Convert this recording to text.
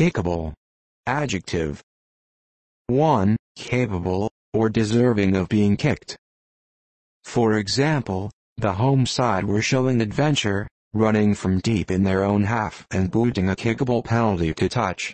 Capable. Adjective. 1. Capable, or deserving of being kicked. For example, the home side were showing adventure, running from deep in their own half and booting a kickable penalty to touch.